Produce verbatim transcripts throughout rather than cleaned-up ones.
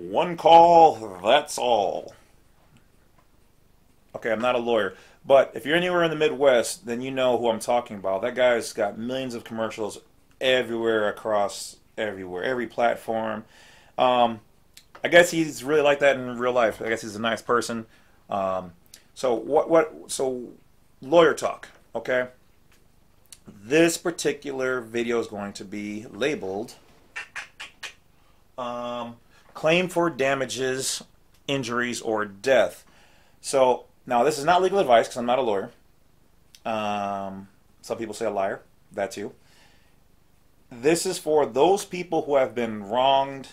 One call, that's all. Okay, I'm not a lawyer, but if you're anywhere in the Midwest, then you know who I'm talking about. That guy's got millions of commercials everywhere, across everywhere, every platform. Um, I guess he's really like that in real life. I guess he's a nice person. Um, so what? What? So lawyer talk. Okay. This particular video is going to be labeled um, "Claim for Damages, Injuries, or Death." So now this is not legal advice because I'm not a lawyer. Um, some people say a liar. That's you. This is for those people who have been wronged,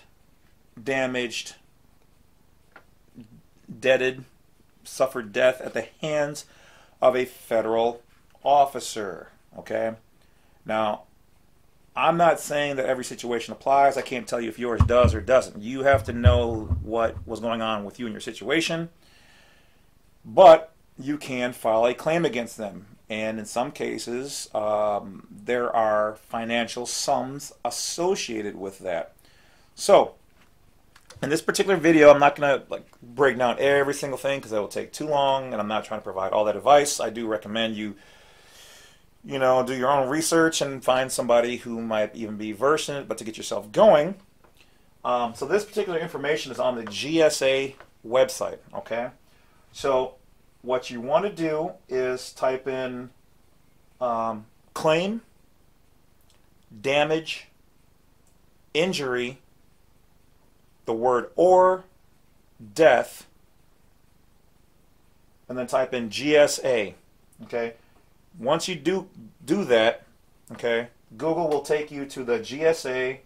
damaged, debted, suffered death at the hands of a federal officer. Okay? Now, I'm not saying that every situation applies. I can't tell you if yours does or doesn't. You have to know what was going on with you in your situation. But you can file a claim against them. And in some cases, um, there are financial sums associated with that. So, in this particular video, I'm not going to like break down every single thing because that will take too long, and I'm not trying to provide all that advice. I do recommend you, you know, do your own research and find somebody who might even be versed in it, but to get yourself going. Um, so this particular information is on the G S A website, okay? So what you want to do is type in um, claim, damage, injury, the word or, death, and then type in G S A. Okay. Once you do do that, okay, Google will take you to the G S A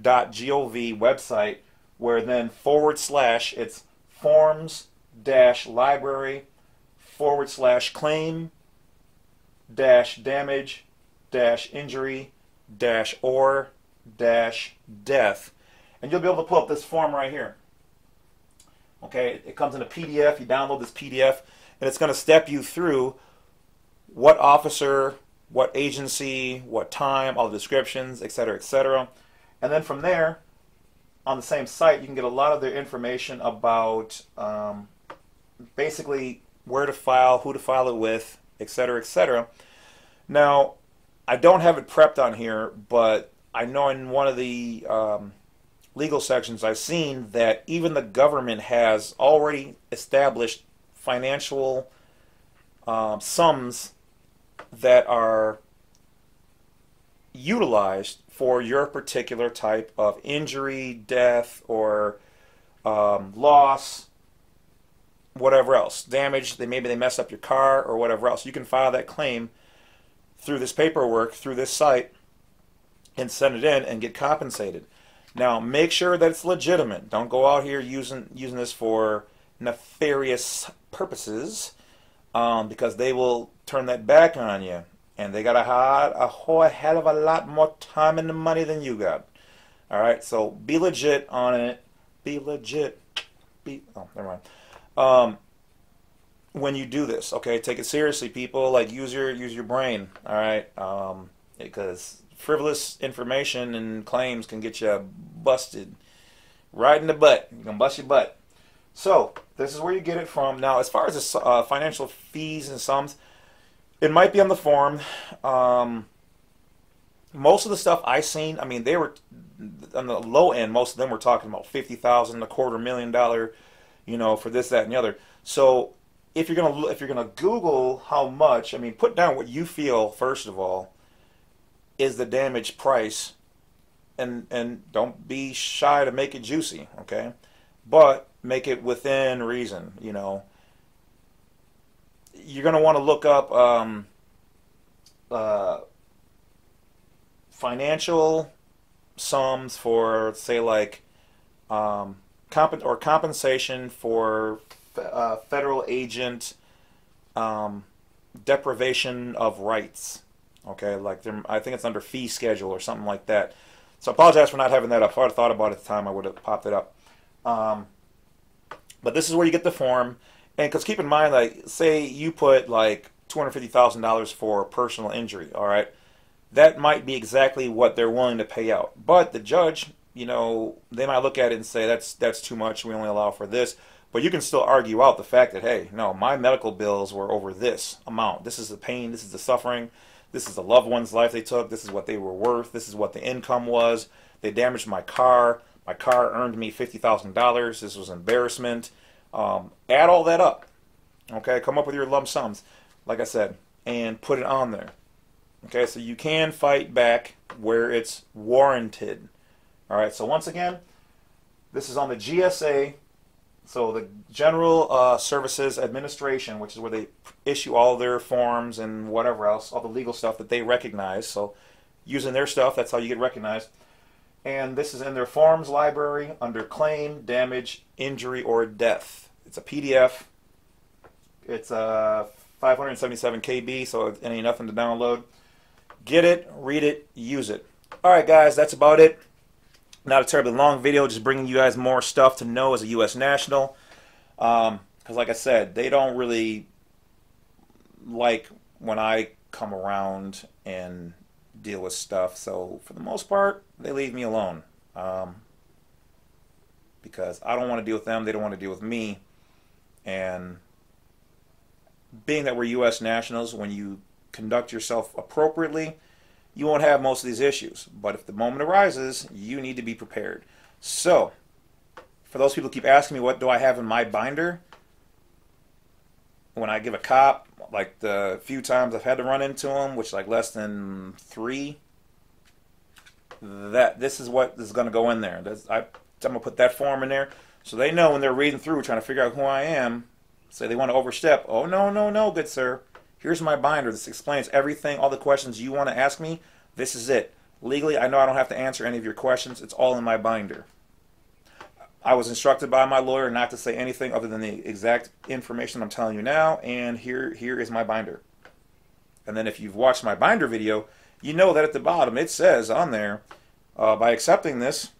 dot gov website, where then forward slash it's forms dash library forward slash claim dash damage dash injury dash or dash death, and you'll be able to pull up this form right here. Okay, it comes in a P D F. You download this P D F and it's going to step you through what officer, what agency, what time, all the descriptions, etc., etc. And then from there on the same site you can get a lot of their information about um, basically where to file, who to file it with, et cetera, et cetera. Now, I don't have it prepped on here, but I know in one of the um, legal sections I've seen that even the government has already established financial um, sums that are utilized for your particular type of injury, death, or um, loss, whatever else, damage, they maybe they messed up your car or whatever else. You can file that claim through this paperwork, through this site, and send it in and get compensated. Now make sure that it's legitimate. Don't go out here using using this for nefarious purposes, um, because they will turn that back on you, and they got a hard, a whole hell of a lot more time and money than you got. All right, so be legit on it. Be legit. Be oh, never mind. Um, when you do this, okay, take it seriously, people. Like, use your use your brain, all right, um, because frivolous information and claims can get you busted right in the butt. You're gonna bust your butt. So this is where you get it from. Now, as far as the uh, financial fees and sums, it might be on the form. Um, most of the stuff I seen, I mean, they were on the low end. Most of them were talking about fifty thousand, a quarter million dollar. You know, for this, that, and the other. So if you're gonna if you're gonna Google how much, I mean, put down what you feel first of all is the damage price, and and don't be shy to make it juicy, okay? But make it within reason. You know, you're gonna want to look up um, uh, financial sums for, say, like. Um, Comp or compensation for uh, federal agent um, deprivation of rights. Okay, like I think it's under fee schedule or something like that. So I apologize for not having that up. If I would have thought about it at the time, I would have popped it up. Um, but this is where you get the form. And because keep in mind, like, say you put like two hundred fifty thousand dollars for personal injury, all right? That might be exactly what they're willing to pay out. But the judge, you know, they might look at it and say, that's that's too much, we only allow for this. But you can still argue out the fact that, hey, no, my medical bills were over this amount. This is the pain, this is the suffering, this is the loved one's life they took, this is what they were worth, this is what the income was. They damaged my car, my car earned me fifty thousand dollars, this was embarrassment. Um, add all that up, okay? Come up with your lump sums, like I said, and put it on there. Okay, so you can fight back where it's warranted. All right, so once again, this is on the G S A, so the General uh, Services Administration, which is where they issue all their forms and whatever else, all the legal stuff that they recognize. So using their stuff, that's how you get recognized. And this is in their forms library under claim, damage, injury, or death. It's a P D F. It's a five hundred seventy-seven K B, so it ain't nothing to download. Get it, read it, use it. All right, guys, that's about it. Not a terribly long video, just bringing you guys more stuff to know as a U S national. Um, because like I said, they don't really like when I come around and deal with stuff. So for the most part, they leave me alone. Um, because I don't want to deal with them, they don't want to deal with me. And being that we're U S nationals, when you conduct yourself appropriately, you won't have most of these issues. But if the moment arises, you need to be prepared. So, for those people who keep asking me, what do I have in my binder? When I give a cop, like the few times I've had to run into them, which like less than three, that this is what is going to go in there. That's, I, I'm going to put that form in there so they know when they're reading through, trying to figure out who I am, say they want to overstep. Oh, no, no, no, good sir. Here's my binder. This explains everything, all the questions you want to ask me. This is it. Legally, I know I don't have to answer any of your questions. It's all in my binder. I was instructed by my lawyer not to say anything other than the exact information I'm telling you now, and here, here is my binder. And then if you've watched my binder video, you know that at the bottom it says on there, uh, by accepting this,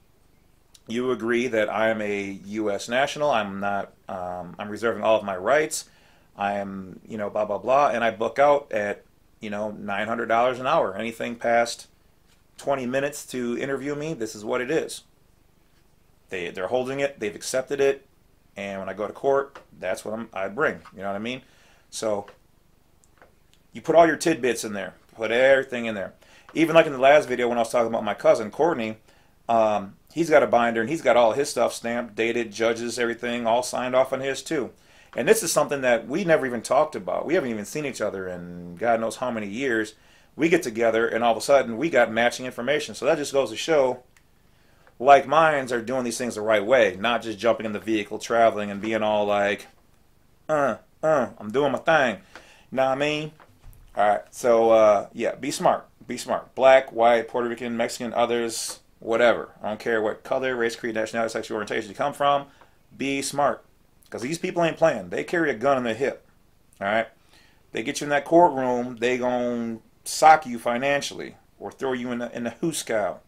you agree that I am a U S national, I'm not, um, I'm reserving all of my rights, I am, you know, blah, blah, blah, and I book out at, you know, nine hundred dollars an hour. Anything past twenty minutes to interview me, this is what it is. They, they're holding it, they've accepted it, and when I go to court, that's what I'm, I bring, you know what I mean? So, you put all your tidbits in there, put everything in there. Even like in the last video when I was talking about my cousin, Courtney, um, he's got a binder, and he's got all his stuff stamped, dated, judges, everything, all signed off on his, too. And this is something that we never even talked about. We haven't even seen each other in God knows how many years. We get together, and all of a sudden, we got matching information. So that just goes to show, like minds are doing these things the right way, not just jumping in the vehicle, traveling, and being all like, uh, uh, I'm doing my thing. Know what I mean? All right, so, uh, yeah, be smart. Be smart. Black, white, Puerto Rican, Mexican, others, whatever. I don't care what color, race, creed, nationality, sexual orientation you come from. Be smart, because these people ain't playing. They carry a gun on their hip, all right? They get you in that courtroom, they gonna sock you financially or throw you in the, in the hooscow.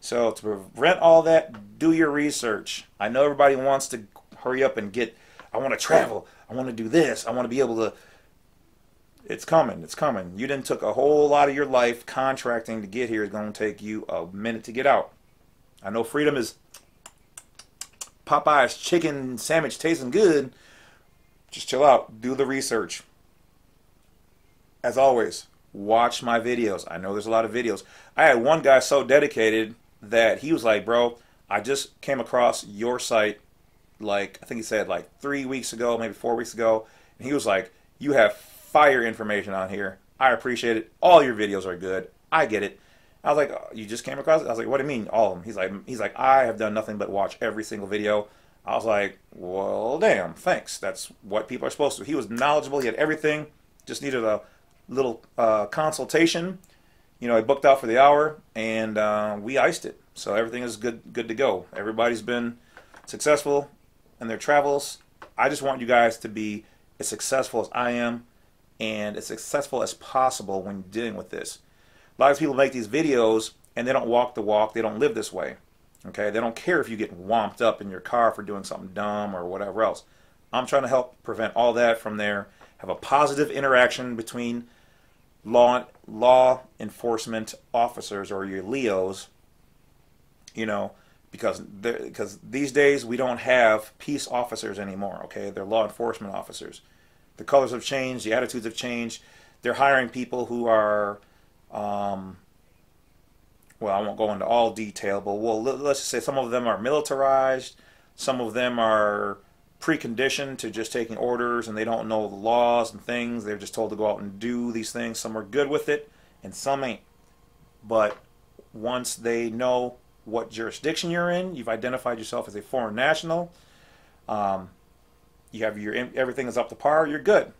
So to prevent all that, do your research. I know everybody wants to hurry up and get, I want to travel, I want to do this, I want to be able to. It's coming, it's coming. You didn't took a whole lot of your life contracting to get here. It's going to take you a minute to get out. I know freedom is Popeye's chicken sandwich tasting good. Just chill out, do the research. As always, watch my videos. I know there's a lot of videos. I had one guy so dedicated that he was like, bro, I just came across your site, like, I think he said like three weeks ago, maybe four weeks ago, and he was like, you have fire information on here, I appreciate it, all your videos are good, I get it. I was like, oh, you just came across it? I was like, what do you mean, all of them? He's like, he's like, I have done nothing but watch every single video. I was like, well, damn, thanks, that's what people are supposed to. He was knowledgeable, he had everything, just needed a little uh, consultation. You know, I booked out for the hour, and uh, we iced it. So everything is good, good to go. Everybody's been successful in their travels. I just want you guys to be as successful as I am and as successful as possible when dealing with this. A lot of people make these videos, and they don't walk the walk. They don't live this way. Okay? They don't care if you get whomped up in your car for doing something dumb or whatever else. I'm trying to help prevent all that from there. Have a positive interaction between law law enforcement officers or your Leos, you know, because because these days we don't have peace officers anymore, okay? They're law enforcement officers. The colors have changed, the attitudes have changed. They're hiring people who are, um, well, I won't go into all detail, but well, let's just say some of them are militarized, some of them are preconditioned to just taking orders and they don't know the laws and things. They're just told to go out and do these things. Some are good with it and some ain't. But once they know what jurisdiction you're in, you've identified yourself as a foreign national, um, you have your, everything is up to par, you're good.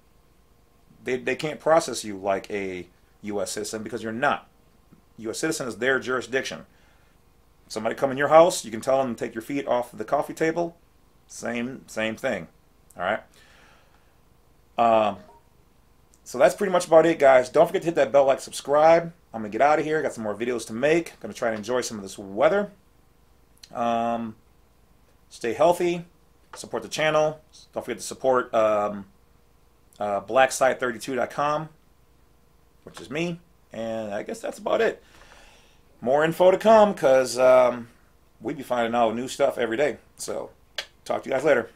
They, they can't process you like a U S citizen because you're not. U S citizen is their jurisdiction. Somebody come in your house, you can tell them to take your feet off the coffee table. Same, same thing. All right. Um, so that's pretty much about it, guys. Don't forget to hit that bell, like, subscribe. I'm going to get out of here. Got some more videos to make. I'm going to try to enjoy some of this weather. Um, stay healthy. Support the channel. Don't forget to support um, uh, blackside thirty-two dot com, which is me. And I guess that's about it. More info to come because um, we be finding out new stuff every day. So talk to you guys later.